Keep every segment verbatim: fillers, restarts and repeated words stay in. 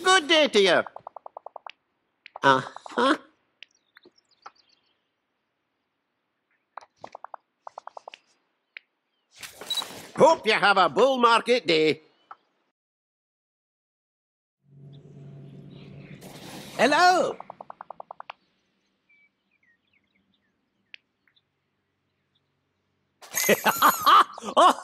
Good day to you. Uh-huh. Hope you have a bull market day. Hello. Oh.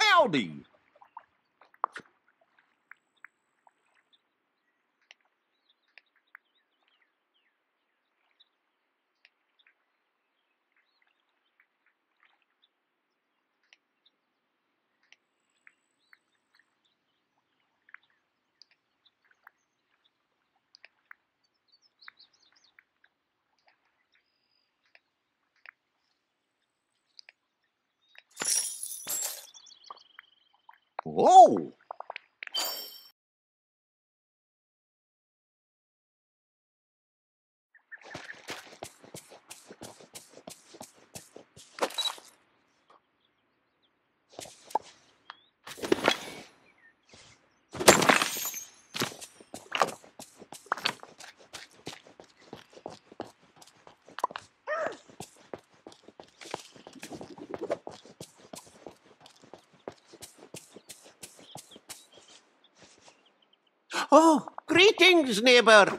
Howdy. Whoa! Oh, greetings, neighbor.